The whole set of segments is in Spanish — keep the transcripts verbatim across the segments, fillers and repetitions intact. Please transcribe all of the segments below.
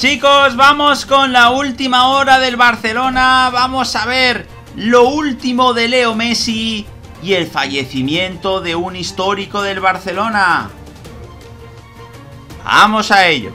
Chicos, vamos con la última hora del Barcelona. Vamos a ver lo último de Leo Messi y el fallecimiento de un histórico del Barcelona. Vamos a ello.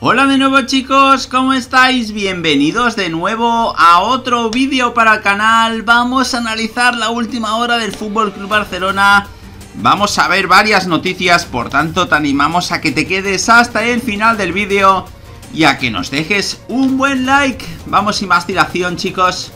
Hola de nuevo, chicos, ¿cómo estáis? Bienvenidos de nuevo a otro vídeo para el canal. Vamos a analizar la última hora del F C Barcelona. Vamos a ver varias noticias, por tanto te animamos a que te quedes hasta el final del vídeo y a que nos dejes un buen like. Vamos sin más dilación, chicos,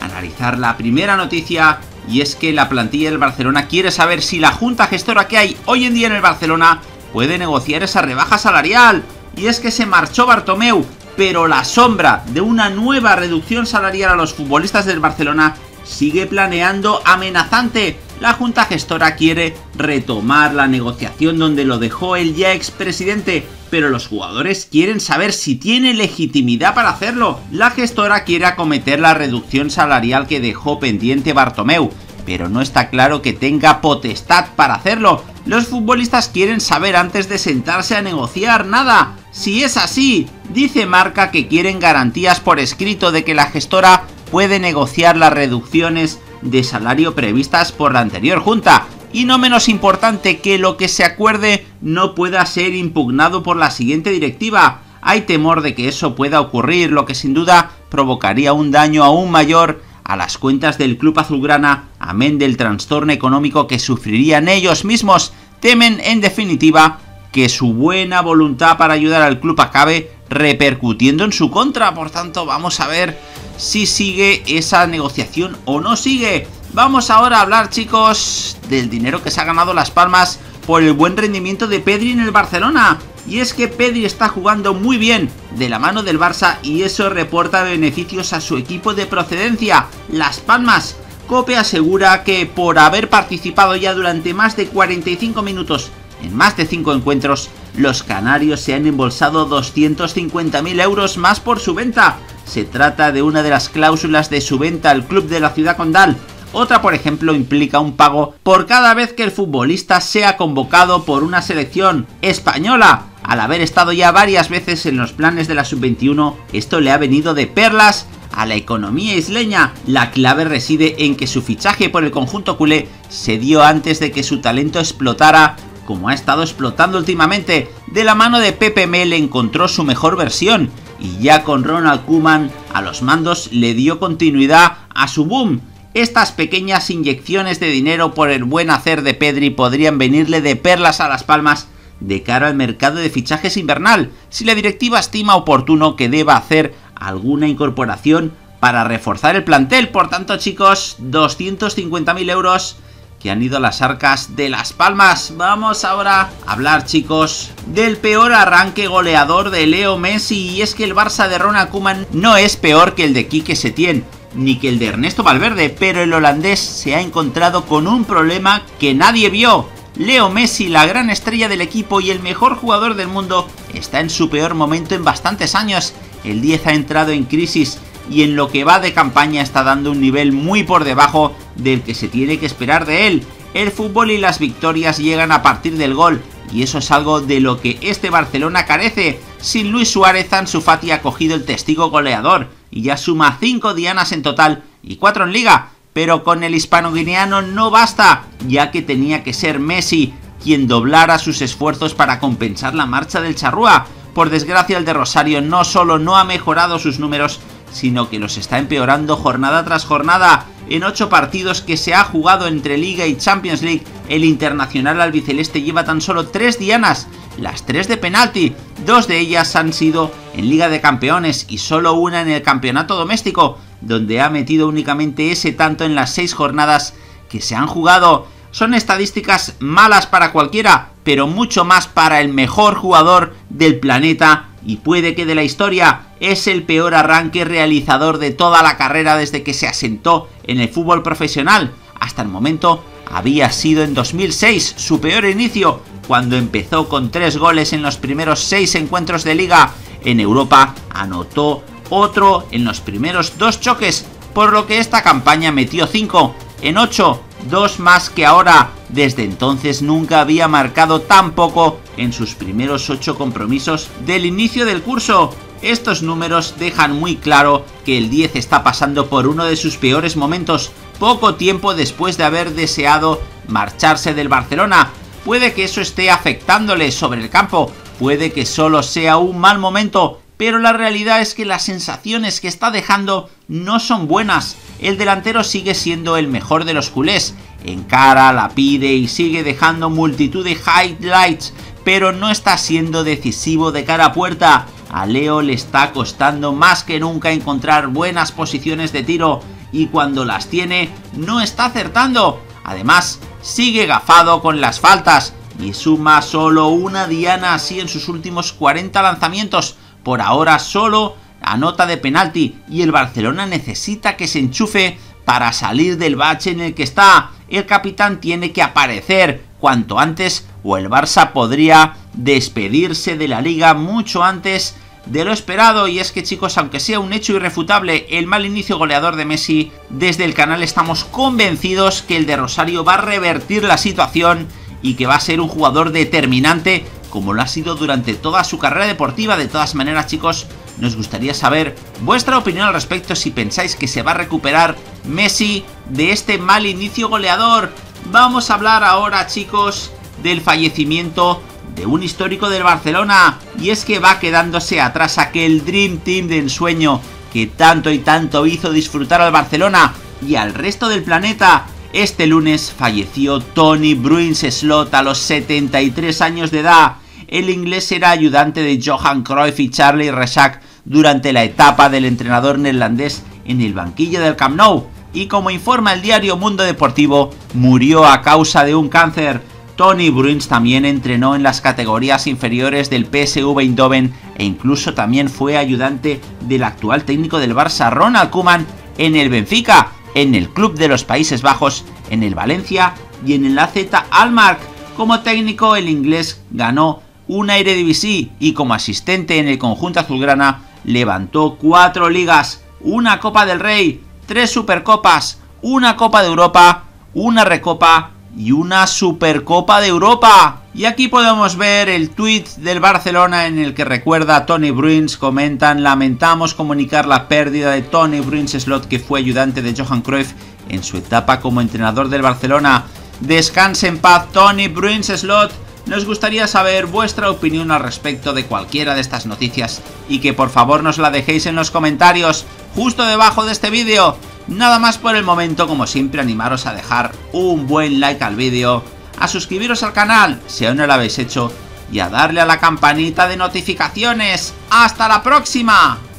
a analizar la primera noticia, y es que la plantilla del Barcelona quiere saber si la junta gestora que hay hoy en día en el Barcelona puede negociar esa rebaja salarial. Y es que se marchó Bartomeu, pero la sombra de una nueva reducción salarial a los futbolistas del Barcelona sigue planeando amenazante. La junta gestora quiere retomar la negociación donde lo dejó el ya expresidente, pero los jugadores quieren saber si tiene legitimidad para hacerlo. La gestora quiere acometer la reducción salarial que dejó pendiente Bartomeu, pero no está claro que tenga potestad para hacerlo. Los futbolistas quieren saber antes de sentarse a negociar nada. Si es así, dice Marca que quieren garantías por escrito de que la gestora puede negociar las reducciones de salario previstas por la anterior junta. Y no menos importante, que lo que se acuerde no pueda ser impugnado por la siguiente directiva. Hay temor de que eso pueda ocurrir, lo que sin duda provocaría un daño aún mayor a las cuentas del club azulgrana, amén del trastorno económico que sufrirían ellos mismos. Temen, en definitiva, que su buena voluntad para ayudar al club acabe repercutiendo en su contra. Por tanto, vamos a ver si sigue esa negociación o no sigue. Vamos ahora a hablar, chicos, del dinero que se ha ganado Las Palmas por el buen rendimiento de Pedri en el Barcelona. Y es que Pedri está jugando muy bien de la mano del Barça, y eso reporta beneficios a su equipo de procedencia, Las Palmas. Cope asegura que por haber participado ya durante más de cuarenta y cinco minutos en más de cinco encuentros, los canarios se han embolsado doscientos cincuenta mil euros más por su venta. Se trata de una de las cláusulas de su venta al club de la ciudad condal. Otra, por ejemplo, implica un pago por cada vez que el futbolista sea convocado por una selección española. Al haber estado ya varias veces en los planes de la sub veintiuno, esto le ha venido de perlas a la economía isleña. La clave reside en que su fichaje por el conjunto culé se dio antes de que su talento explotara, como ha estado explotando últimamente. De la mano de Pepe Mel encontró su mejor versión, y ya con Ronald Koeman a los mandos le dio continuidad a su boom. Estas pequeñas inyecciones de dinero por el buen hacer de Pedri podrían venirle de perlas a Las Palmas de cara al mercado de fichajes invernal, si la directiva estima oportuno que deba hacer alguna incorporación para reforzar el plantel. Por tanto, chicos, doscientos cincuenta mil euros que han ido a las arcas de Las Palmas. Vamos ahora a hablar, chicos, del peor arranque goleador de Leo Messi. Y es que el Barça de Ronald Koeman no es peor que el de Kike Setién ni que el de Ernesto Valverde, pero el holandés se ha encontrado con un problema que nadie vio. Leo Messi, la gran estrella del equipo y el mejor jugador del mundo, está en su peor momento en bastantes años. El diez ha entrado en crisis y en lo que va de campaña está dando un nivel muy por debajo del que se tiene que esperar de él. El fútbol y las victorias llegan a partir del gol, y eso es algo de lo que este Barcelona carece. Sin Luis Suárez, Ansu Fati ha cogido el testigo goleador y ya suma cinco dianas en total y cuatro en liga. Pero con el hispanoguineano no basta, ya que tenía que ser Messi quien doblara sus esfuerzos para compensar la marcha del charrúa. Por desgracia, el de Rosario no solo no ha mejorado sus números, sino que los está empeorando jornada tras jornada. En ocho partidos que se ha jugado entre Liga y Champions League, el internacional albiceleste lleva tan solo tres dianas, las tres de penalti. Dos de ellas han sido en Liga de Campeones y solo una en el campeonato doméstico, donde ha metido únicamente ese tanto en las seis jornadas que se han jugado. Son estadísticas malas para cualquiera, pero mucho más para el mejor jugador del planeta y puede que de la historia. Es el peor arranque realizador de toda la carrera desde que se asentó en el fútbol profesional. Hasta el momento había sido en dos mil seis su peor inicio, cuando empezó con tres goles en los primeros seis encuentros de liga. En Europa anotó otro en los primeros dos choques, por lo que esta campaña metió cinco en ocho dos más que ahora. Desde entonces nunca había marcado tan poco en sus primeros ocho compromisos del inicio del curso. Estos números dejan muy claro que el diez está pasando por uno de sus peores momentos, poco tiempo después de haber deseado marcharse del Barcelona. Puede que eso esté afectándole sobre el campo, puede que solo sea un mal momento, pero la realidad es que las sensaciones que está dejando no son buenas. El delantero sigue siendo el mejor de los culés, encara, la pide y sigue dejando multitud de highlights, pero no está siendo decisivo de cara a puerta. A Leo le está costando más que nunca encontrar buenas posiciones de tiro y cuando las tiene no está acertando. Además, sigue gafado con las faltas y suma solo una diana así en sus últimos cuarenta lanzamientos. Por ahora solo anota de penalti y el Barcelona necesita que se enchufe para salir del bache en el que está. El capitán tiene que aparecer cuanto antes o el Barça podría despedirse de la Liga mucho antes de lo esperado. Y es que, chicos, aunque sea un hecho irrefutable el mal inicio goleador de Messi, desde el canal estamos convencidos que el de Rosario va a revertir la situación y que va a ser un jugador determinante como lo ha sido durante toda su carrera deportiva. De todas maneras, chicos, nos gustaría saber vuestra opinión al respecto, si pensáis que se va a recuperar Messi de este mal inicio goleador. Vamos a hablar ahora, chicos, del fallecimiento de un histórico del Barcelona, y es que va quedándose atrás aquel Dream Team de ensueño que tanto y tanto hizo disfrutar al Barcelona y al resto del planeta. Este lunes falleció Tony Bruins Slot a los setenta y tres años de edad. El inglés era ayudante de Johan Cruyff y Charlie Rechak durante la etapa del entrenador neerlandés en el banquillo del Camp Nou, y como informa el diario Mundo Deportivo, murió a causa de un cáncer. Tony Bruins también entrenó en las categorías inferiores del P S V Eindhoven e incluso también fue ayudante del actual técnico del Barça, Ronald Koeman, en el Benfica, en el club de los Países Bajos, en el Valencia y en el A Z Alkmaar. Como técnico, el inglés ganó una Eredivisie y como asistente en el conjunto azulgrana levantó cuatro ligas, una Copa del Rey, tres Supercopas, una Copa de Europa, una Recopa y una Supercopa de Europa. Y aquí podemos ver el tweet del Barcelona en el que recuerda a Tony Bruins. Comentan: lamentamos comunicar la pérdida de Tony Bruins Slot, que fue ayudante de Johan Cruyff en su etapa como entrenador del Barcelona. Descanse en paz, Tony Bruins Slot. Nos gustaría saber vuestra opinión al respecto de cualquiera de estas noticias y que por favor nos la dejéis en los comentarios justo debajo de este vídeo. Nada más por el momento, como siempre animaros a dejar un buen like al vídeo, a suscribiros al canal si aún no lo habéis hecho y a darle a la campanita de notificaciones. ¡Hasta la próxima!